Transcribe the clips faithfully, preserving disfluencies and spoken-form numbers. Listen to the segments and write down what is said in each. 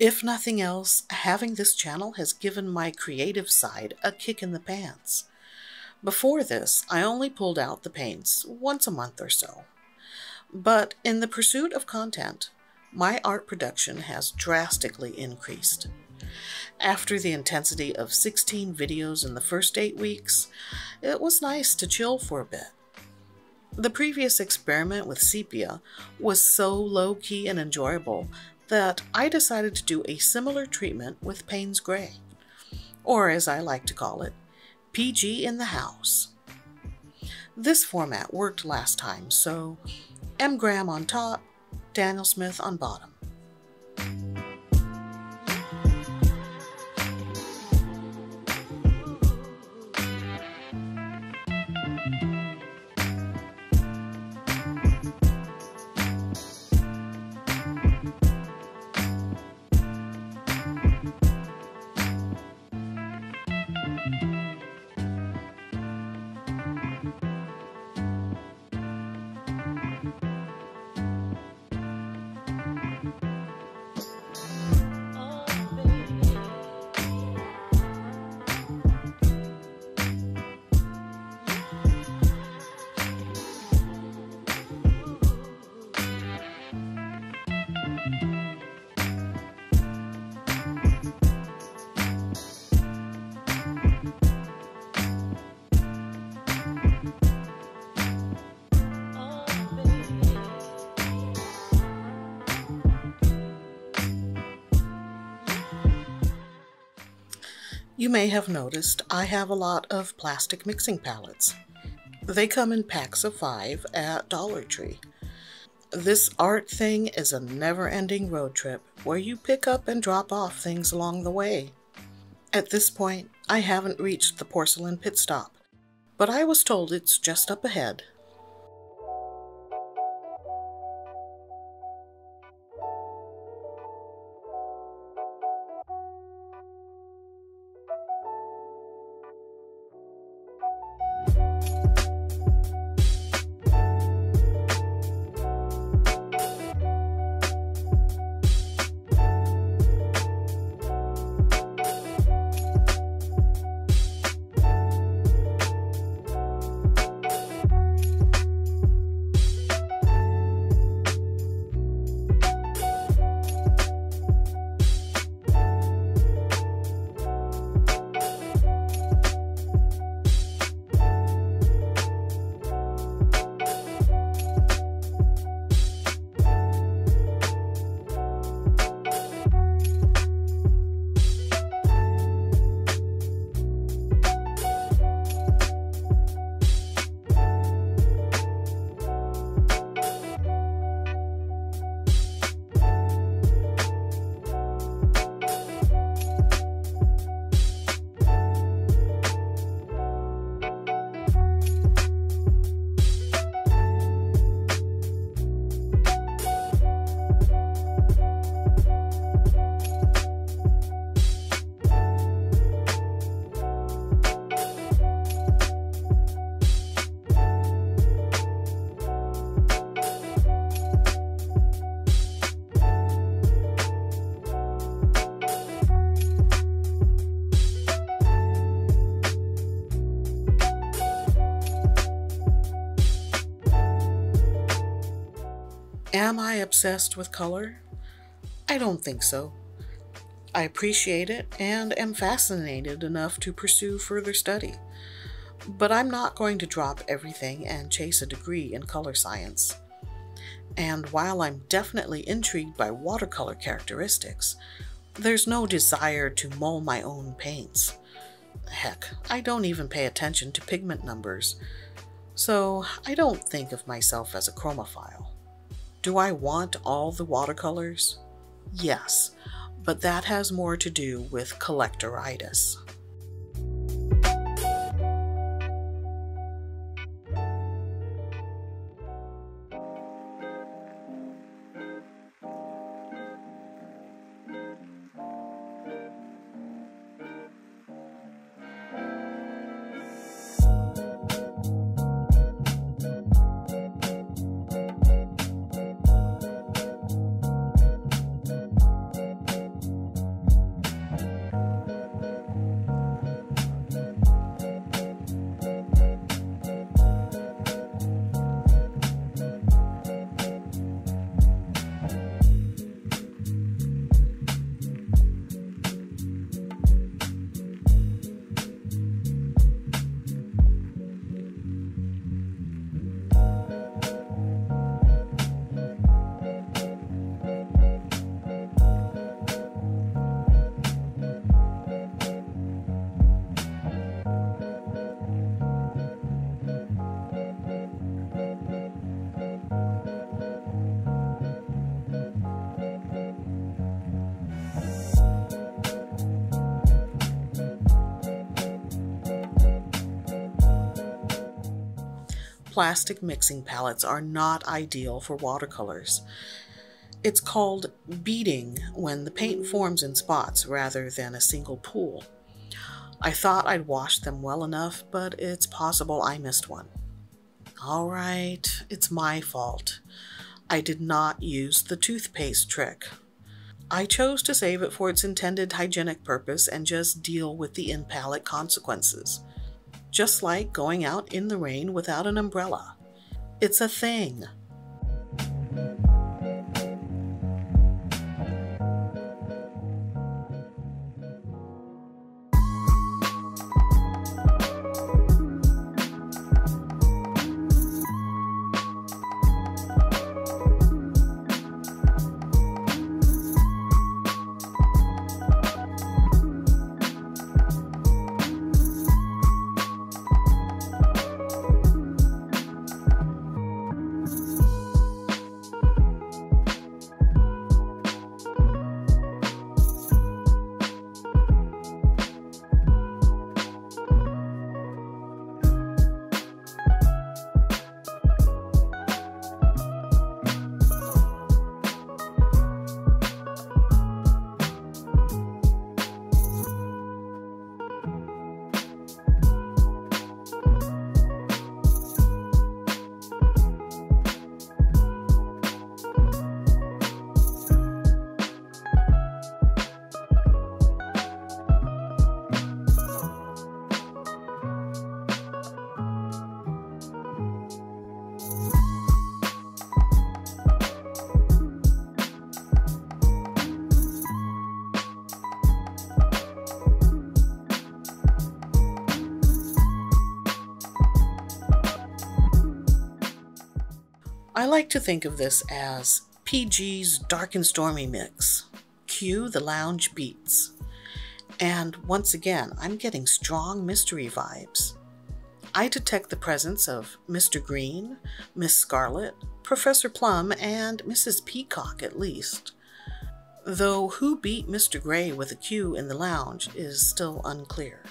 If nothing else, having this channel has given my creative side a kick in the pants. Before this, I only pulled out the paints once a month or so. But in the pursuit of content, my art production has drastically increased. After the intensity of sixteen videos in the first eight weeks, it was nice to chill for a bit. The previous experiment with sepia was so low-key and enjoyable that I decided to do a similar treatment with Payne's Gray, or as I like to call it, P G in the house. This format worked last time, so M. Graham on top, Daniel Smith on bottom. You may have noticed I have a lot of plastic mixing palettes. They come in packs of five at Dollar Tree. This art thing is a never-ending road trip where you pick up and drop off things along the way. At this point, I haven't reached the porcelain pit stop, but I was told it's just up ahead. Am I obsessed with color? I don't think so. I appreciate it and am fascinated enough to pursue further study, but I'm not going to drop everything and chase a degree in color science. And while I'm definitely intrigued by watercolor characteristics, there's no desire to mull my own paints. Heck, I don't even pay attention to pigment numbers, so I don't think of myself as a chromophile. Do I want all the watercolors? Yes, but that has more to do with collectoritis. plastic mixing palettes are not ideal for watercolors. It's called beading when the paint forms in spots rather than a single pool. I thought I'd washed them well enough, but it's possible I missed one. All right, it's my fault. I did not use the toothpaste trick. I chose to save it for its intended hygienic purpose and just deal with the in-palette consequences. Just like going out in the rain without an umbrella. It's a thing. I like to think of this as P G's Dark and Stormy mix. Cue the lounge beats. And once again, I'm getting strong mystery vibes. I detect the presence of Mister Green, Miss Scarlet, Professor Plum, and Missus Peacock at least. Though who beat Mister Gray with a cue in the lounge is still unclear.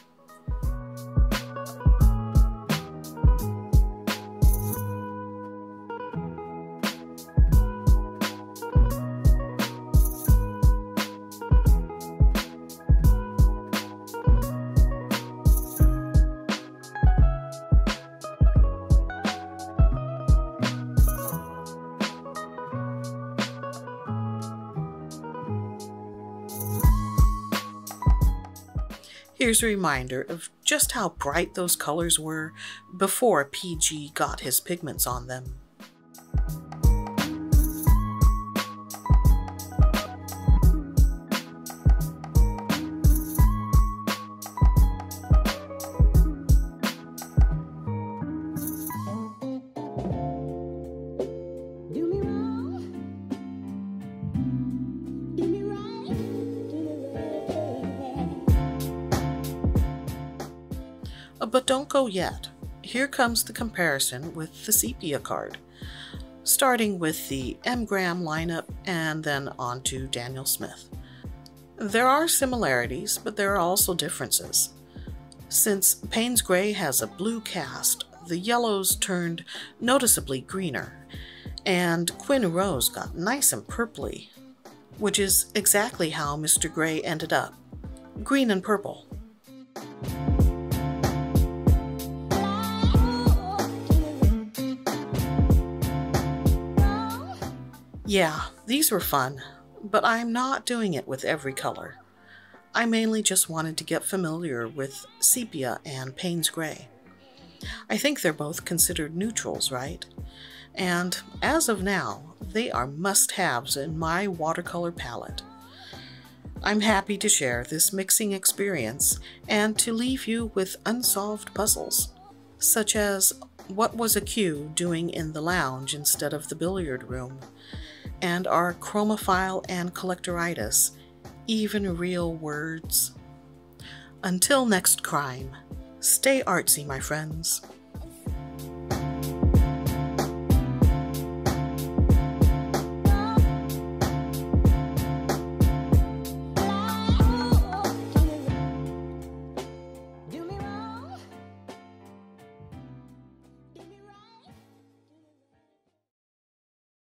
Here's a reminder of just how bright those colors were before P G got his pigments on them. But don't go yet. Here comes the comparison with the sepia card, starting with the M. Graham lineup and then on to Daniel Smith. There are similarities, but there are also differences. Since Payne's Gray has a blue cast, the yellows turned noticeably greener, and Quinn Rose got nice and purpley, which is exactly how Mister Gray ended up, green and purple. Yeah, these were fun, but I'm not doing it with every color. I mainly just wanted to get familiar with sepia and Payne's Gray. I think they're both considered neutrals, right? And as of now, they are must-haves in my watercolor palette. I'm happy to share this mixing experience and to leave you with unsolved puzzles, such as what was a cue doing in the lounge instead of the billiard room? And are chromophile and collectoritis even real words? Until next crime, stay artsy, my friends.